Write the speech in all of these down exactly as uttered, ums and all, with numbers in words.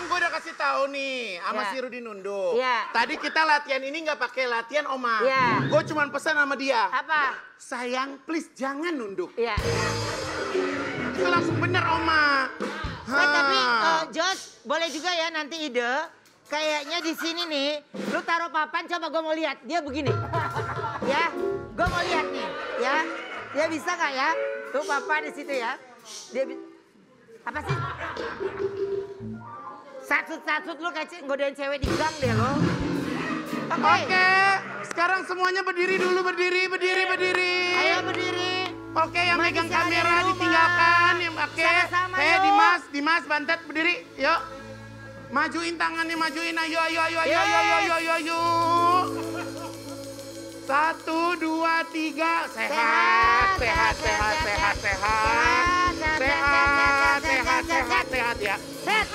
Sekarang gue udah kasih tahu nih sama yeah. si Rudy Nunduk. Yeah. Tadi kita latihan ini nggak pakai latihan Oma. Yeah. Gue cuma pesan sama dia. Apa? Sayang, please jangan nunduk. Iya. Yeah. Itu langsung bener Oma. Nah, tapi uh, Josh, boleh juga ya nanti ide. Kayaknya di sini nih, lu taruh papan. Coba gue mau lihat dia begini. Ya, gue mau lihat nih. Ya, dia bisa nggak ya? Tuh papan di situ ya. Dia apa sih? Satsut-satsut lu kayak godain cewek di gang deh lo. Oke. Okay. Okay. Sekarang semuanya berdiri dulu, berdiri, berdiri, berdiri. Ayo berdiri. Oke, okay, yang Mas megang kamera di ditinggalkan. Yang pakai. Eh, Dimas, Dimas, Bantet berdiri. Yuk. Majuin tangannya, majuin. Ayo, ayo, ayo, ayo, yes. ayo, ayo, ayo, ayo, ayo. Satu, dua, tiga. Sehat, sehat, sehat, sehat, sehat. Sehat, sehat, sehat, sehat ya. Sehat.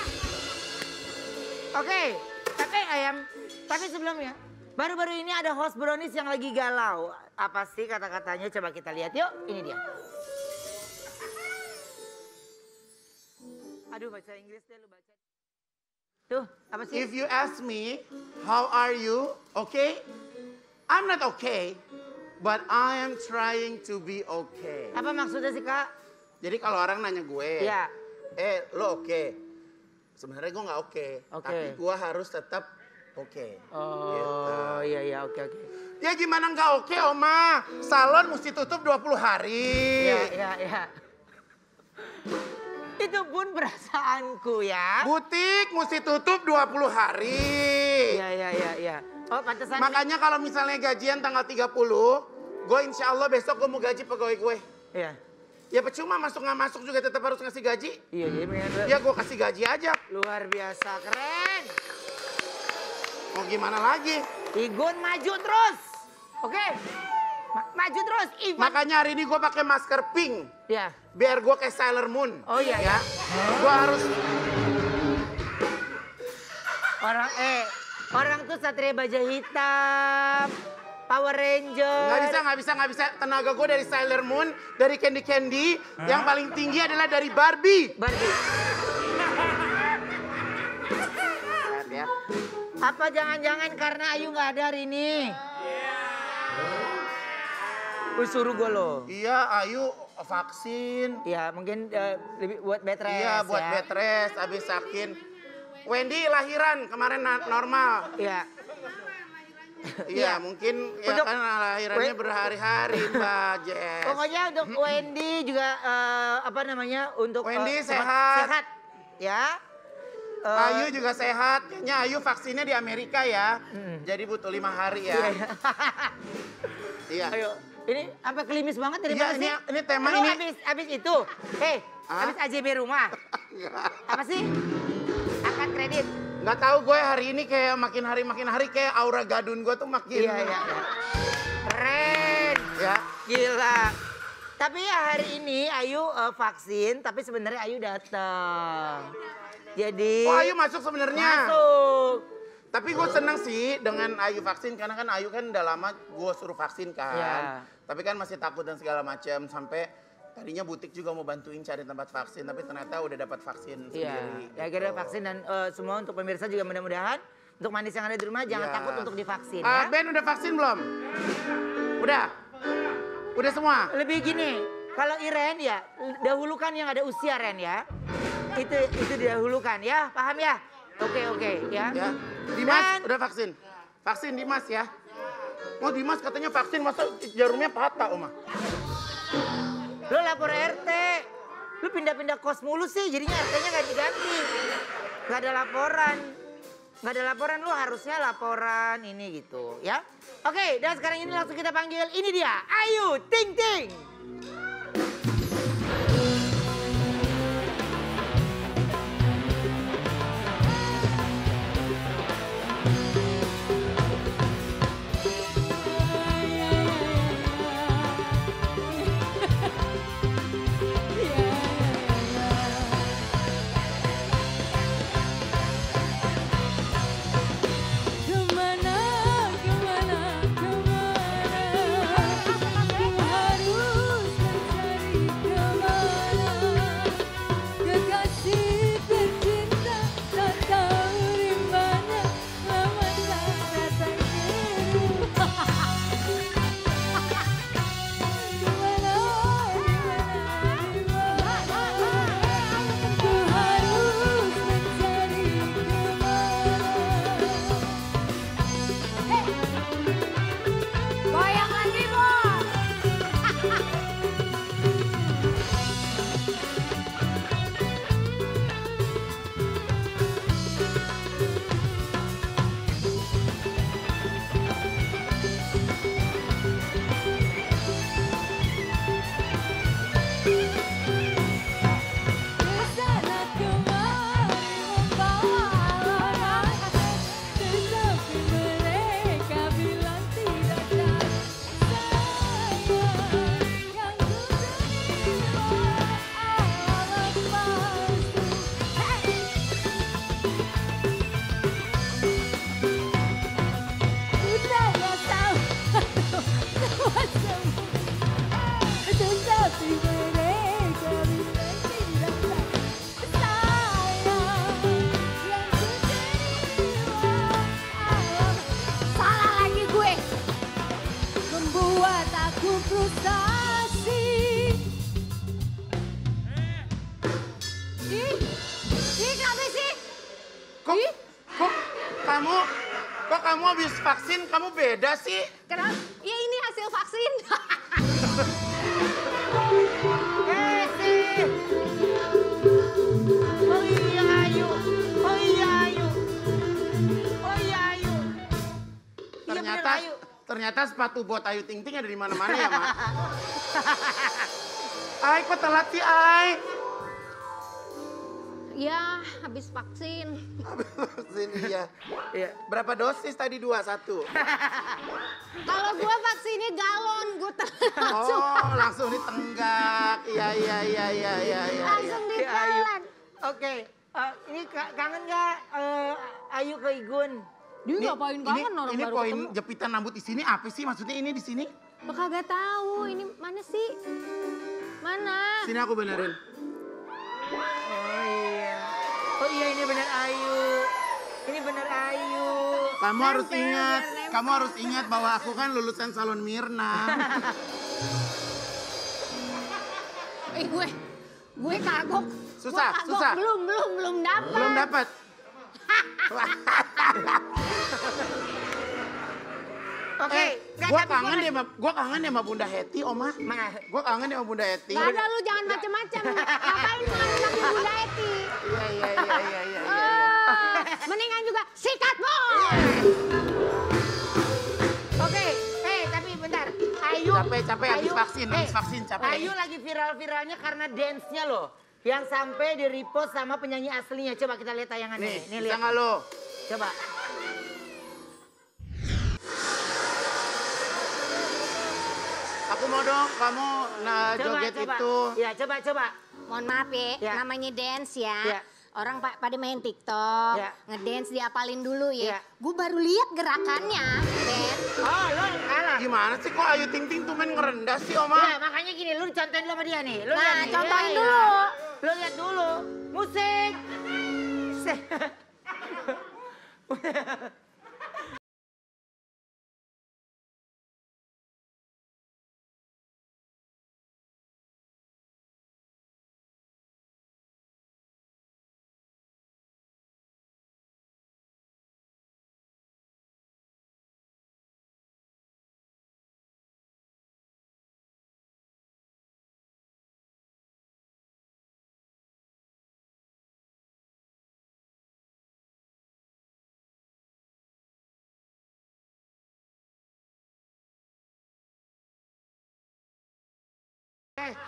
Oke, tapi ayam, tapi sebelumnya, baru-baru ini ada host Brownis yang lagi galau. Apa sih kata-katanya? Coba kita lihat yuk, ini dia. Aduh, bahasa Inggris deh lu baca. Tuh, apa sih? If you ask me, how are you? Okay? I'm not okay, but I am trying to be okay. Apa maksudnya sih, Kak? Jadi kalau orang nanya gue, ya. eh lo oke? Okay. Sebenarnya gue nggak oke, okay, okay. tapi gue harus tetap oke. Okay. Oh gitu. iya iya oke okay, oke. Okay. Ya gimana nggak oke okay, Oma? Salon mesti tutup dua puluh hari. Iya iya iya. Itu pun perasaanku ya. Butik mesti tutup dua puluh hari. Iya iya iya iya. Oh, pantesan. Makanya kalau misalnya gajian tanggal tiga puluh, gue insya Allah besok gue mau gaji pegawai gue. Iya. Ya percuma masuk nggak masuk juga tetap harus ngasih gaji. Iya, iya bener. Ya gue kasih gaji aja. Luar biasa, keren. Mau gimana lagi? Igun maju terus, oke? Okay. Ma maju terus, Ivan. Makanya hari ini gue pakai masker pink. Iya. Biar gue kayak Sailor Moon. Oh iya ya. Gue harus. Orang eh. Orang tuh Satria Baja Hitam, Power Ranger. Gak bisa, gak bisa, gak bisa. Tenaga gue dari Sailor Moon, dari Candy Candy. Huh? Yang paling tinggi adalah dari Barbie. Barbie. Lihat ya. Apa jangan-jangan karena Ayu gak ada hari ini? Iya. Yeah. Suruh gue loh. Iya, Ayu vaksin. Iya, mungkin uh, lebih buat bed rest. Iya, buat ya. bed rest, abis sakit. Wendi lahiran kemarin normal. Iya. Iya mungkin ya untuk, kan lahirannya berhari-hari Mbak Jess. Pokoknya untuk Wendi juga uh, apa namanya untuk Wendi uh, sehat. Sehat. Ya. Uh, Ayu juga sehat. Kayaknya Ayu vaksinnya di Amerika ya. Hmm. Jadi butuh lima hari ya. Iya. Ayo. Ini apa klimis banget dari ya, mana ini, sih? Ini tema Lu ini. Abis, abis itu. Hei, huh? abis A J B rumah. Apa sih? Kredit. Nggak tahu gue hari ini kayak makin hari makin hari kayak aura gadun gue tuh makin. Iya, iya, iya. Keren. Ya. Gila. Tapi ya hari ini Ayu uh, vaksin, tapi sebenarnya Ayu datang. Jadi. Oh Ayu masuk sebenarnya. Masuk. Tapi gue seneng sih dengan Ayu vaksin karena kan Ayu kan udah lama gue suruh vaksin kan. Ya. Tapi kan masih takut dan segala macam sampai. Tadinya butik juga mau bantuin cari tempat vaksin, tapi ternyata udah dapat vaksin sendiri. Iya, akhirnya gitu. Vaksin dan uh, semua untuk pemirsa juga mudah-mudahan. Untuk manis yang ada di rumah jangan ya. takut untuk divaksin uh, ya. Ben udah vaksin belum? Udah? Udah semua? Lebih gini, kalau Iren ya, dahulukan yang ada usia Ren ya. Itu itu didahulukan ya, paham ya? Oke, oke ya. ya. Dimas dan... udah vaksin? Vaksin Dimas ya? Oh Dimas katanya vaksin, masa jarumnya patah Oma? Lo lapor R T, lo pindah-pindah kos mulu sih, jadinya R T-nya gak diganti. Gak ada laporan, gak ada laporan, lo harusnya laporan ini gitu ya. Oke, dan sekarang ini langsung kita panggil, ini dia, Ayu Ting Ting. aku frustasi. Ih, ih kenapa sih? Kok, ih? Kok kamu, kok kamu habis vaksin kamu beda sih? Kenapa? Ya ini hasil vaksin. Eh sih. Oh iya Ayu, oh iya Ayu, oh iya Ayu. Ternyata. Iya bener, Ayu. Ternyata sepatu buat Ayu Ting Ting ada di mana-mana ya, Mak? Ay, kok telat sih, Ay? Ya, habis vaksin. Habis vaksin, iya. Ya. Berapa dosis tadi? Dua, satu? Kalau gue vaksinnya galon, gue langsung. Oh, langsung ditenggak. Iya, iya, iya, iya, iya. Langsung ya, ditelan. Oke, okay. uh, ini kangen nggak uh, Ayu ke Igun? Dia ini, ngapain kangen orang ini baru ketemu. Ini poin jepitan rambut di sini apa sih? Maksudnya ini di sini? Kagak tahu. Ini mana sih? Mana? Sini aku benerin. Oh iya. Oh iya ini bener Ayu. Ini bener Ayu. Kamu Lempel, harus ingat. Lempel. Kamu harus ingat bahwa aku kan lulusan Salon Mirna. Eh gue. Gue kagok. Susah, gue kagok. Susah. Belum, belum, belum dapat. Belum dapat. Oke, okay, eh, gue kangen deh, gue kangen deh sama Bunda Heti, Oma. Gue kangen deh sama Bunda Heti. Gak ada lu, jangan macem-macem. Ngapain kangen sama Bunda Heti? Iya, iya, iya, iya, iya. Oh, mendingan juga sikat bol. Oke, okay, hey, tapi bentar. Ayu, capek, capek habis vaksin, habis hey, vaksin capek. Ayu lagi viral-viralnya karena dance-nya loh. Yang sampai di repost sama penyanyi aslinya. Coba kita lihat tayangannya. Nih, nih lihat. Bisa lo? Coba. Aku mau dong kamu nah, coba, joget coba. Itu. Ya, coba, coba. Mohon maaf ya, ya. Namanya dance ya. Ya. Orang pa pada main TikTok, ya. Ngedance diapalin dulu ya. Ya. Gue baru lihat gerakannya, Ben. Oh, lo kalah. Gimana sih kok Ayu Ting Ting tuh main ngerendah sih, Oma? Ya, makanya gini, lu dicontohin sama dia nih. Lu nah, liat nih. Contohin ya, dulu. Ya. Lo lihat dulu, musik.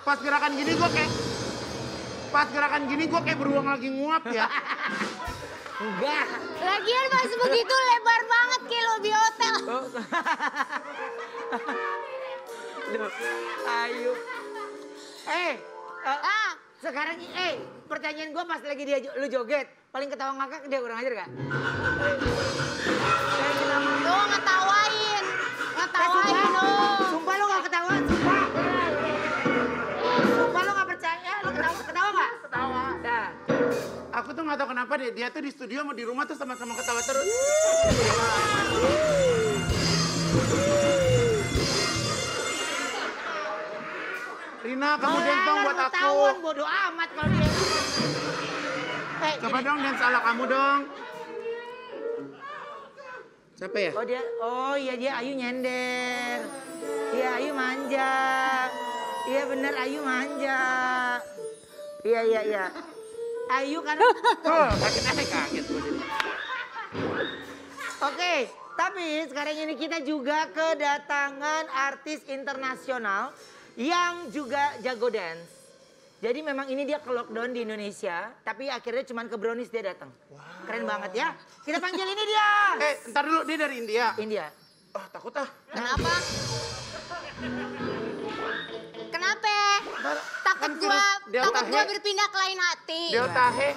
Pas gerakan gini gue kayak, pas gerakan gini gue kayak beruang lagi nguap ya. Enggak. Lagian pas begitu lebar banget kayak lobby hotel. Ayo. Eh, uh, ah. Sekarang eh pertanyaan gue pas lagi dia lu joget paling ketawa ngakak dia kurang ajar gak? Lo ngetawain, ngetawain lo. Eh, sumpah lo gak ketawain, sumpah. Aku tuh gak tau kenapa deh, dia tuh di studio sama di rumah tuh sama-sama ketawa terus. Rina, kamu dance dong buat aku. Ketahuan bodo amat kalau dia. Hey, coba gini. Dong dance ala kamu dong. Siapa ya? Oh dia, oh iya dia Ayu nyender. Iya Ayu manja. Iya bener Ayu manja. Iya iya iya. Ayu kan oh, kaget aja kaget. Oke, tapi sekarang ini kita juga kedatangan artis internasional yang juga jago dance. Jadi memang ini dia ke lockdown di Indonesia, tapi akhirnya cuma ke Brownis dia datang. Wow. Keren banget ya. Kita panggil ini dia. Eh, ntar dulu dia dari India. India. Oh, takut ah. Kenapa? Kenapa? Bentar. Takut gua, takut gua berpindah ke lain hati. Deltahe.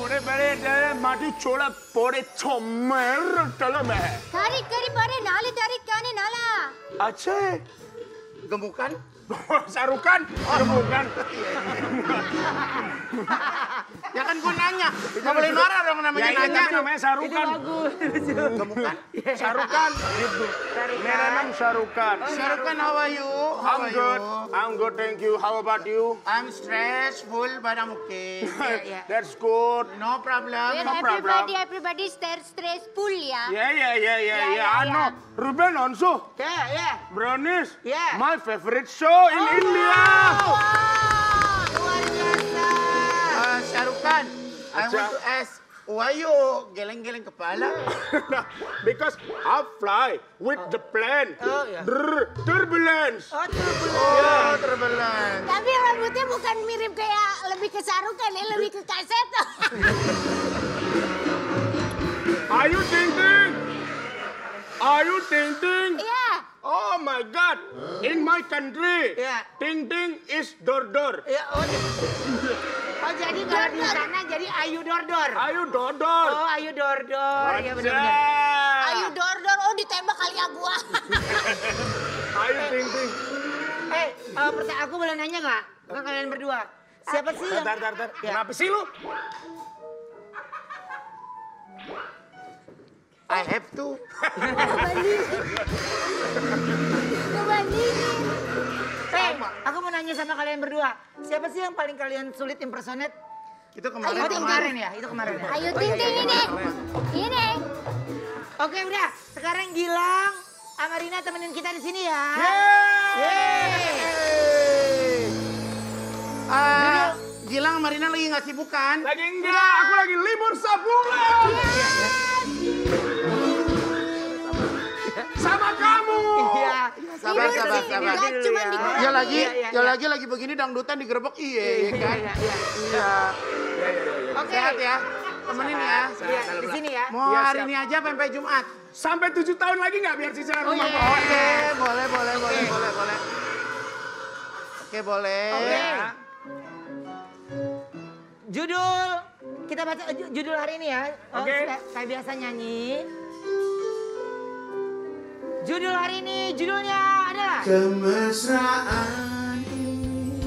Kore pare dale mati chola pore chomer talam hai. Tarik kari pare nali tarik kane nala. Acha gembukan? Shah Rukh Khan? Gembukan. Ya kan gue nanya. Gak boleh marah dong namanya ya, nanya. Ya namanya Shah Rukh Khan. Gembukan? Shah Rukh Khan. Mera nam Shah Rukh Khan. Shah Rukh Khan, how are you? How I'm are good. You? I'm good, thank you. How about you? I'm stressful, but I'm okay. Yeah, yeah. That's good. No problem. Yeah, no everybody, problem. Everybody, everybody stressful, yeah? Yeah, yeah, yeah, yeah. yeah, yeah. I know. Yeah. Ruben Onsu. Yeah, yeah. Brownis. Yeah. My favorite show oh, in India. Wow. Wow. Luar biasa. Uh, Shah Rukh Khan, I want to ask, why you geleng-geleng kepala? Because I fly with oh. the plane. Oh, yeah. Brr, turbulence. Oh, turbulence. Oh, yeah. turbulence. Tapi rambutnya bukan mirip kayak lebih ke Shah Rukh Khan, ya? Lebih ke kaset. Ayu Ting Ting. Ayu Ting Ting. Yeah. Oh my God! In my country, yeah. Ting Ting is dor-dor. Yeah, oh, oh, jadi kalau di sana jadi Ayu dor-dor. Ayu dor-dor. Oh, Ayu dor-dor. Ya benar-benar. Ayu dor-dor. Oh, ditembak kali ya gua. Ayu Ting Ting. Eh, uh, pertanyaan aku boleh nanya nggak ke kalian berdua? Siapa sih? Bentar, bentar, bentar. Ya. Kenapa sih lu? I have to. Kebandingin. Hey, aku mau nanya sama kalian berdua. Siapa sih yang paling kalian sulit impersonate? Itu kemarin, kemarin ya? Itu kemarin ya? Ayu Ting Ting ini. Ini. Oke udah, sekarang Gilang sama Rina temenin kita di sini ya. Yeay! Gilang sama Rina lagi nggak sibukan? Lagi enggak, aku lagi libur sebulan. Sama kamu. Iya, sabar, sabar, sabar. Ya lagi, ya lagi, lagi begini dangdutan digerebek, iya kan? Iya, iya. Oke, sehat ya, temenin ya. Di sini ya. Mau hari ini aja sampai Jumat. Sampai tujuh tahun lagi nggak biar cicilan rumah bawah? Oke, boleh, boleh, boleh, boleh, boleh. Oke, boleh. Judul kita baca judul hari ini ya. Oke. Kayak biasa nyanyi. Judul hari ini, judulnya adalah Kemesraan ini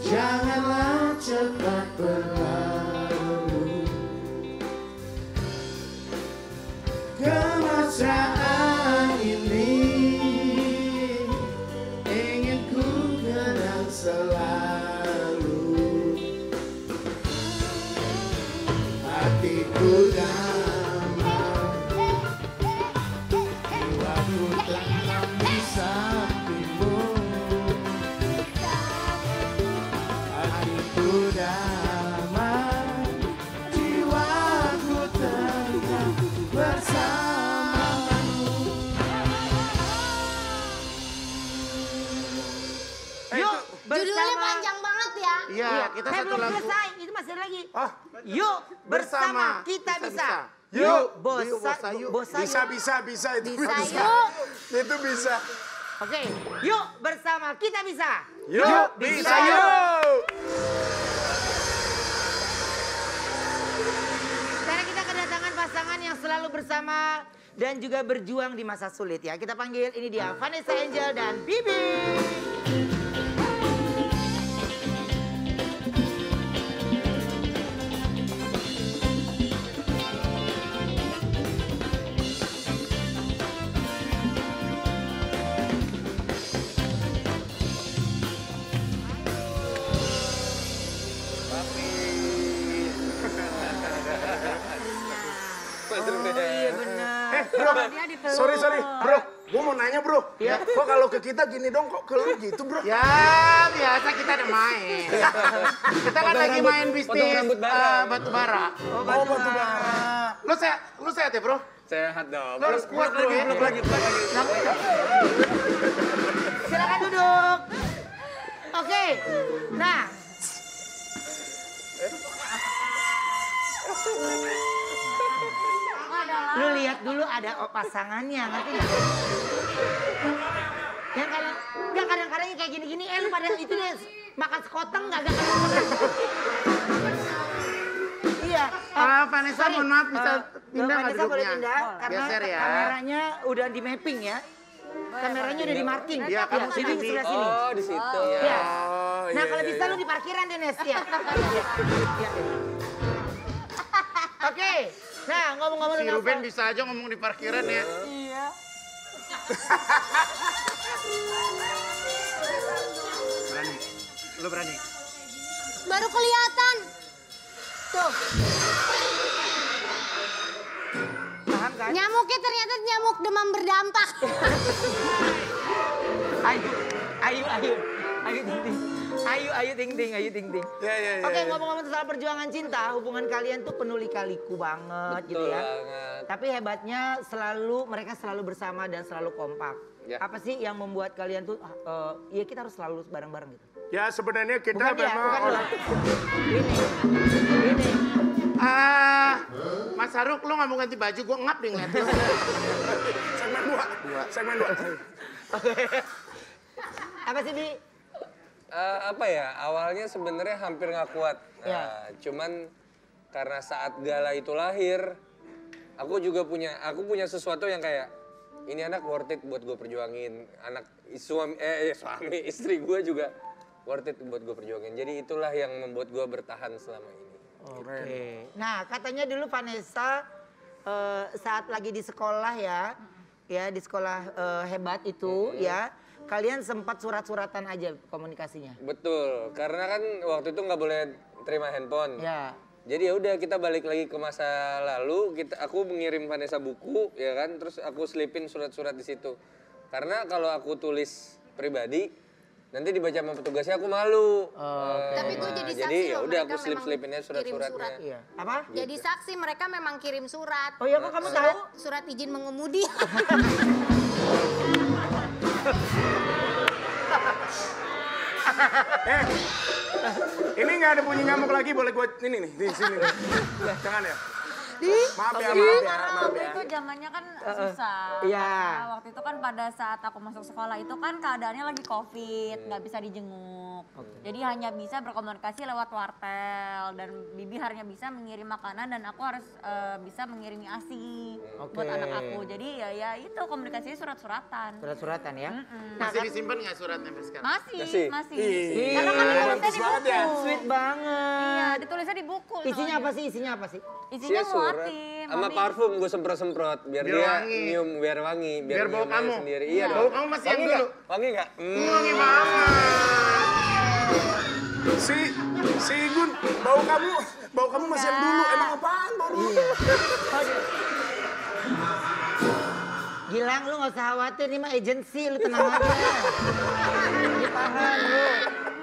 janganlah cepat berlalu. Kemesraan ini ingin ku kenang selalu. Hatiku dan kita hey, belum selesai, itu masih lagi. Oh, yuk bersama, bersama kita bisa. bisa. Yuk bosa, yuk bosa, bisa bisa bisa itu bisa. bisa. Yuk. Itu bisa. Oke, okay. Yuk bersama kita bisa. Yuk, yuk bisa, bisa yuk. Sekarang kita kedatangan pasangan yang selalu bersama dan juga berjuang di masa sulit ya. Kita panggil ini dia Vanessa Angel dan Bibi. Sorry, sorry, bro. Gue mau nanya, bro. Ya. Kok kalau ke kita gini dong, kok ke lu gitu, bro? Ya, biasa kita ada main. Kita kan lagi rambut, main bisnis uh, batu bara. Oh, batu, oh, batu bara. Lu sehat, lu sehat ya, bro? Sehat dong. Lu harus kuat, bro. Lagi, blok lagi, blok lagi. Silakan duduk. Oke, okay. Nah. Lu lihat dulu ada pasangannya, ngerti nggak? Yang kadang-kadang kayak gini-gini, eh lu pada itu deh makan sekoteng nggak akan iya. Uh, Vanessa sorry. Mohon maaf bisa pindah uh, nggak duduknya? Boleh pindah, oh, karena ya. Kameranya udah di mapping ya. Kameranya udah di marking. Iya, kamu sini di sini. Oh, di situ. Oh, ya. Oh, nah, iya, kalau iya, bisa iya. Lu di parkiran deh, Nes. Ya. Oke. Okay. Nah, ngomong-ngomong tentang si Ruben bisa aja ngomong di parkiran ya. Iya. Berani. Lu berani? Baru kelihatan. Tuh. Kan? Nyamuknya ternyata nyamuk demam berdampak. Ayu, Ayu, Ayu, Ayu Ting Ting, Ayu, Ayu Ting Ting, Ayu Ting Ting. Ya, ya, ya, oke, ya, ngomong-ngomong soal perjuangan cinta, hubungan kalian tuh penuh lika-liku banget. Betul gitu ya. Banget. Tapi hebatnya selalu mereka selalu bersama dan selalu kompak. Ya. Apa sih yang membuat kalian tuh, uh, ya kita harus selalu bareng-bareng gitu? Ya sebenarnya kita bukan memang ya, orang. Ini, ini. Ah, uh, Mas Rukh, lo nggak mau ganti baju, gue ngap deh ngeliat. Segmen dua, segmen dua. Oke. Apa sih, Bi? Uh, apa ya, awalnya sebenarnya hampir nggak kuat. Nah, ya. Cuman karena saat Gala itu lahir, aku juga punya, aku punya sesuatu yang kayak, ini anak worth it buat gue perjuangin. Anak suami, eh suami, istri gue juga worth it buat gue perjuangin. Jadi itulah yang membuat gue bertahan selama ini. Oke. Okay. Nah, katanya dulu Vanessa uh, saat lagi di sekolah ya, ya di sekolah uh, hebat itu mm-hmm. ya, kalian sempat surat-suratan aja komunikasinya. Betul, karena kan waktu itu nggak boleh terima handphone. Ya. Jadi ya udah kita balik lagi ke masa lalu. Kita, aku mengirim Vanessa buku, ya kan, terus aku selipin surat-surat di situ. Karena kalau aku tulis pribadi. Nanti dibaca sama petugasnya aku malu. Oh, okay. Tapi gue jadi saksi nah, loh, jadi, mereka aku slip memang surat kirim surat. Iya. Apa? Gitu. Jadi saksi mereka memang kirim surat. Oh iya kok kamu surat, tahu? Surat izin mengemudi. eh, ini nggak ada bunyi nyamuk lagi, boleh gue ini nih, di sini. Jangan ya. Di? Maaf ya, maaf ya, karena maaf waktu ya. Itu zamannya kan susah. Iya. Uh, uh. Waktu itu kan pada saat aku masuk sekolah itu kan keadaannya lagi covid, nggak hmm. bisa dijenguk. Okay. Jadi hanya bisa berkomunikasi lewat wartel dan Bibi hanya bisa mengirim makanan dan aku harus uh, bisa mengirimi ASI okay. buat anak aku. Jadi ya, ya itu komunikasinya surat-suratan. Surat-suratan ya? Mm -mm. Masih nah, disimpan nggak suratnya sekarang? Masih, masih. masih. masih. Karena kan ditulisnya di buku. Ya. Sweet banget. Iya, ditulisnya di buku. Isinya apa sih? Isinya apa sih? Isinya mau sama parfum gue semprot-semprot biar, biar dia wangi. Nyium biar wangi biar, biar bau kamu sendiri iya bau dong. Kamu masih wangi yang dulu wangi nggak hmm. wangi banget si si Igun bau kamu bau kamu masih yang dulu emang apaan baru iya. Gilang lu nggak usah khawatir ini mah agensi lu tenang aja dipaham lu.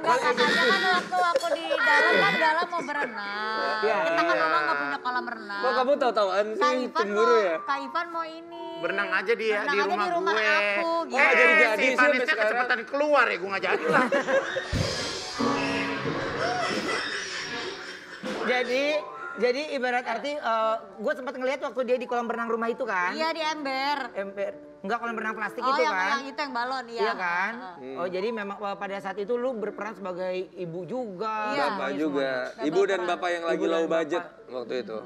Gak katanya kan waktu aku di dalam kan dalam mau berenang. Ya, kita kan memang ya. Gak punya kolam renang. Kok kamu tahu-tahuan sih cemburu ya? Kak Ivan mau ini. Berenang aja dia berenang di, aja rumah di rumah gue. Aku, gitu. Oh, eh, jadi jadi si Vanessa kecepatan keluar ya, gue gak jadi lah. jadi, jadi ibarat arti uh, gue sempat ngeliat waktu dia di kolam renang rumah itu kan? Iya di ember. Ember. Enggak kolam renang plastik oh, itu yang, kan? Oh yang itu yang balon ya. Iya kan? Hmm. Oh jadi memang pada saat itu lu berperan sebagai ibu juga. Iya. Bapak juga. Semuanya. Ibu dan bapak yang lagi low budget bapak. Waktu itu.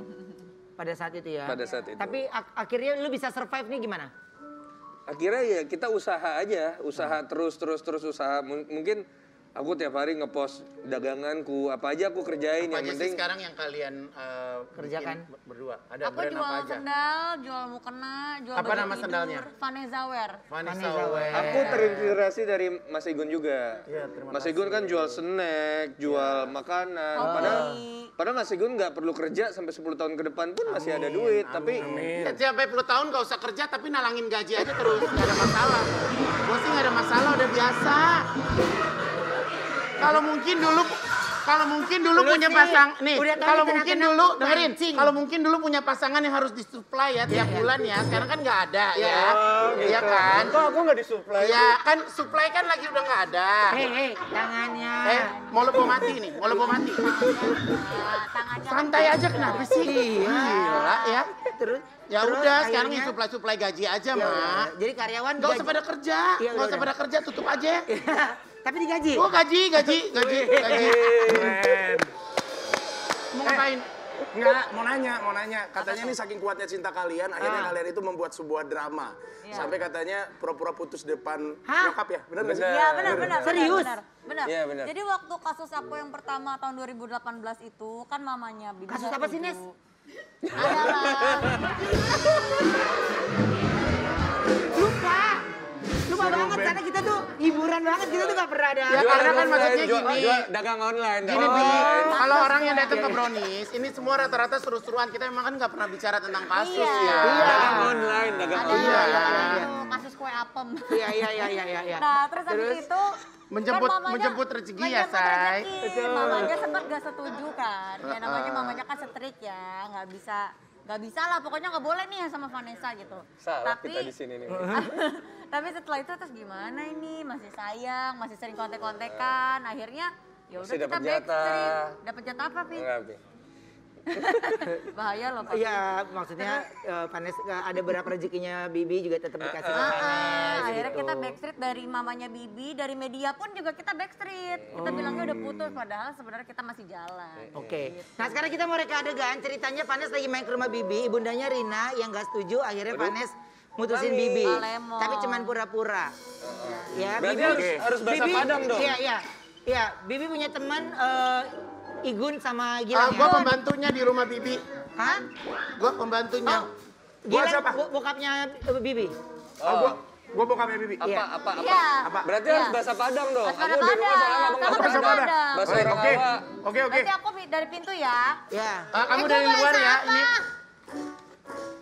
Pada saat itu ya? Pada saat itu. Tapi ak akhirnya lu bisa survive nih gimana? Akhirnya ya kita usaha aja. Usaha hmm. terus terus terus usaha. M mungkin aku tiap hari ngepost daganganku. Apa aja aku kerjain apa yang penting. Sekarang yang kalian uh, kerjakan? Berdua. Ada aku jual apa sendal, aja? Jual mukena, jual apa nama tidur, sendalnya? Vanessa Wear. Vanessa Wear. Aku terinspirasi dari Mas Igun juga. Ya, Mas Igun kan jual snack, jual ya. Makanan. Oh. Padahal, padahal Mas Igun nggak perlu kerja sampai sepuluh tahun ke depan pun amin, masih ada duit. Amin, tapi amin. Sampai sepuluh tahun nggak usah kerja tapi nalangin gaji aja terus. Nggak ada masalah. Gue sih nggak ada masalah, udah biasa. Kalau mungkin dulu kalau mungkin dulu Lusi. Punya pasang nih kalau mungkin kena dulu kena dengerin kalau mungkin dulu punya pasangan yang harus disuplai ya tiap yeah, bulan ya sekarang kan nggak ada yeah, ya iya yeah, kan kok aku nggak disuplai ya kan suplai kan lagi udah nggak ada hei hei tangannya eh mau lo mau mati nih mau lo mau mati tangannya santai aja kenapa sih gila ya terus ya terus udah sekarang ini suplai-suplai gaji aja ya, mak jadi karyawan nggak usah pada kerja nggak ya, usah pada kerja tutup aja Tapi digaji. Oh gaji, gaji, gaji, gaji. Keren. Mau ngapain? Enggak, mau nanya, mau nanya. Katanya ini saking kuatnya cinta kalian, akhirnya ah. kalian itu membuat sebuah drama. Ya. Sampai katanya pura-pura putus depan nyokap ya? Benar nggak sih? Iya, benar, benar. Serius? Benar, benar. Ya, benar. Jadi waktu kasus aku yang pertama tahun dua ribu delapan belas itu, kan mamanya Bibi. Kasus apa sih, Nes? Lupa. Lupa Seru banget, karena kita tuh hiburan banget, kita tuh gak pernah ada. Ya, karena kan maksudnya jual, gini. Jual dagang online. Gini, kalau orang yang datang ke Brownis, ini semua rata-rata seru-seruan. Kita memang kan gak pernah bicara tentang kasus iya. ya. Iya. Dagang online, dagang ada, online. Iya, ada itu, kasus kue apem. Iya, iya, iya, iya, iya. Nah, terus, terus habis itu... Menjemput, kan mamanya, menjemput rezeki menjemput ya, Say. Menjemput mamanya sempat gak setuju kan. Ya namanya mamanya kan setrik ya, gak bisa... Gak bisa lah, pokoknya gak boleh nih sama Vanessa gitu. Salah tapi, kita di sini nih. Tapi setelah itu terus gimana ini? Masih sayang, masih sering kontek-kontekan. Akhirnya ya udah kita backstreet. Dapat jatah apa, Pi? Bahaya loh, Pak. Iya, maksudnya uh, Vanessa ada berapa rezekinya Bibi juga tetap dikasih uh, Vanessa. Uh, akhirnya gitu. Kita backstreet dari mamanya Bibi, dari media pun juga kita backstreet. Kita oh. bilangnya udah putus, padahal sebenarnya kita masih jalan. Oke. Okay. Gitu. Nah sekarang kita mau reka adegan, ceritanya Vanessa lagi main ke rumah Bibi, ibundanya Rina yang gak setuju, akhirnya Vanessa mutusin Mami. Bibi. Alemo. Tapi cuman pura-pura. Uh, ya, Bibi harus, harus bahasa Bibi, Padang dong. Iya, iya. Iya, Bibi punya teman... Uh, Igun sama Gilang. Uh, gue pembantunya di rumah Bibi. Hah? Gue pembantunya. Oh, Gilang siapa? Bokapnya Bibi. Oh, gue gue bokapnya Bibi. Apa? Apa? Apa? Ya. apa? Berarti ya. harus bahasa Padang dong. Bahasa Padang. Aku bahasa, bahasa Padang. Bahasa Padang. Oke, oke, oke. Nanti aku dari pintu ya. Ya. Uh, kamu eh, dari luar ya. Ini.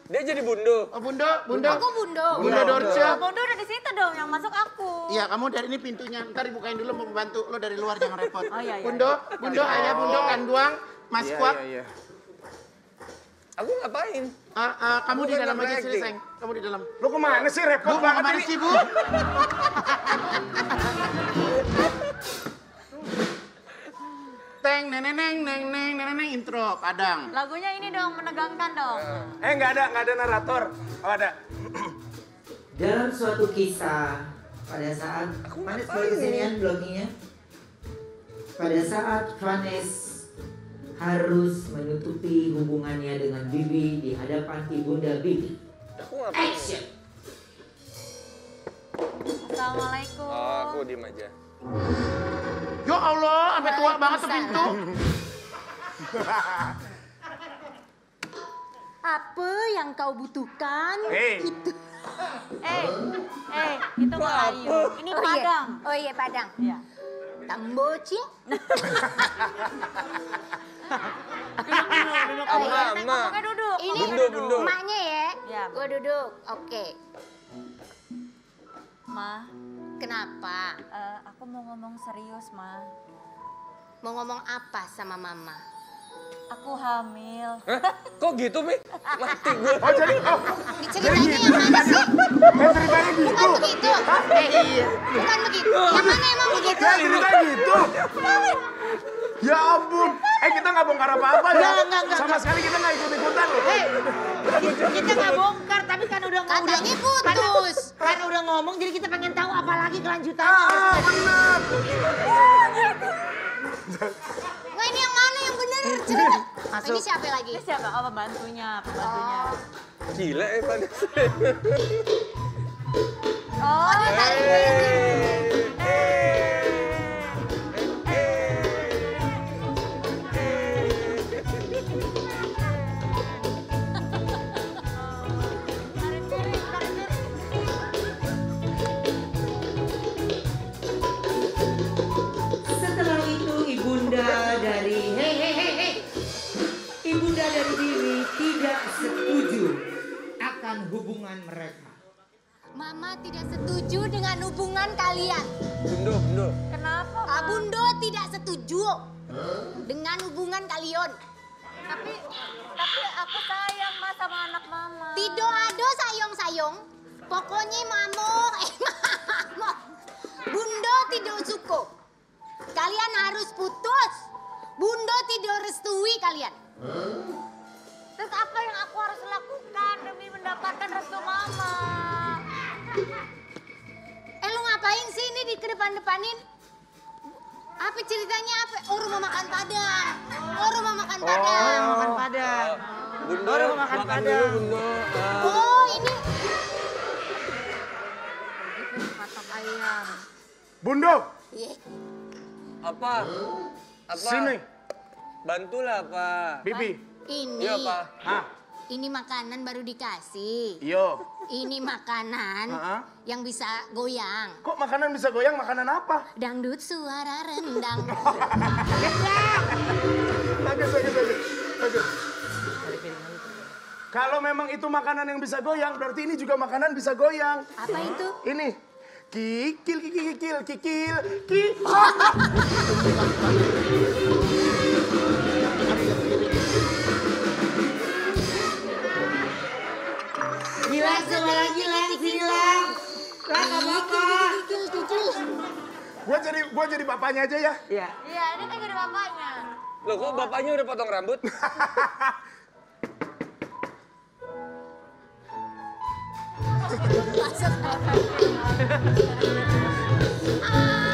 Dia jadi bundo. Oh, bundo, bundo. Aku bundo. Bundo Dorce. Bundo udah di situ dong, yang masuk aku. Iya, kamu dari ini pintunya. Ntar dibukain dulu mau membantu. Lo dari luar jangan repot. Oh, iya, iya. Bundo, bundo, oh. ayah bundo, kanduang, mas iya, kuat. Iya, iya. Aku ngapain? Uh, uh, kamu aku di dalam aja sini, Seng. Kamu di dalam. Lo kemana sih repot banget ini? Sih, Bu? Neng neng neng neng neng neng intro Padang. Lagunya ini dong menegangkan dong. Eh nggak ada nggak ada narator. Oh ada. Dalam suatu kisah pada saat Vanessa boleh kesinian bloggingnya. Pada saat Vanessa harus menutupi hubungannya dengan Bibi di hadapan ibunda Bibi. Action. Assalamualaikum. Oh, aku diem aja. Ya Allah, sampai tua banget tuh pintu. Apa yang kau butuhkan? Hey. Itu. Eh, eh, itu mau Ayu. Ini oh Padang. Iya. Oh iya Padang. Iya. Tambo cing. Oh iya, makanya duduk. Ini maknya ya. Ya. Gua duduk. Oke. Okay. Ma. Kenapa? Uh, aku mau ngomong serius, Ma. Mau ngomong apa sama Mama? Aku hamil. Hah? Kok gitu, Mi? Mati gue. Oh, jadi... Oh. Ceritanya yang mana sih? Ceritanya gitu. Bukan begitu. Eh, iya. Bukan begitu. Yang mana emang begitu? Ceritanya gitu. Ya ampun. Eh, kita nggak bongkar apa-apa ya? Nggak, nggak. Sama sekali kita nggak ikut-ikutan loh. Eh, kita nggak bongkar, tapi kan udah ngomong. Katanya putus. Kan udah ngomong, jadi kita pengen tahu apa lagi kelanjutannya. Ah, bener. Nggak, ini yang mana yang bener? Cerita. Ini siapa lagi? Ini siapa? Oh, pembantunya. Pembantunya. Gila ya, Pak. Oh, dia tadi. Hubungan mereka. Mama tidak setuju dengan hubungan kalian. Bundo, Bundo. Kenapa? Ma? Bundo tidak setuju huh? dengan hubungan kalian. Tapi, tapi aku sayang Ma sama anak Mama. Tidak ada sayang-sayang. Pokoknya Mamo, eh Mamo. Bundo tidak suka. Kalian harus putus. Bundo tidak restui kalian. Huh? Terus apa yang aku harus lakukan demi mendapatkan restu Mama? Eh lu ngapain sih ini di depan-depanin? Apa ceritanya apa? Oh, rumah makan Padang. Oh, rumah makan Padang. Oh, makan Padang. Bunda, oh, rumah makan, makan Padang. Dulu, Bunda. Oh, ini. Itu patok ayam. Bunda. Iya. Apa? Apa? Sini. Bantulah, Pak. Bibi. Ini. Iya, Pak. Hah? Ini makanan baru dikasih. Iya. Ini makanan uh-huh. yang bisa goyang. Kok makanan bisa goyang? Makanan apa? Dangdut suara rendang. Bagus, bagus, bagus. Bagus. Kalau memang itu makanan yang bisa goyang, berarti ini juga makanan bisa goyang. Apa itu? Ini. Kikil, kikil, kikil, kikil, kikil. Gilang, sebelah Gilang, Gilang. Raka bapak. Gua jadi, gua jadi bapaknya aja ya? Iya. Iya, ini kan jadi bapaknya. Loh, kok bapaknya udah potong rambut? Hahaha.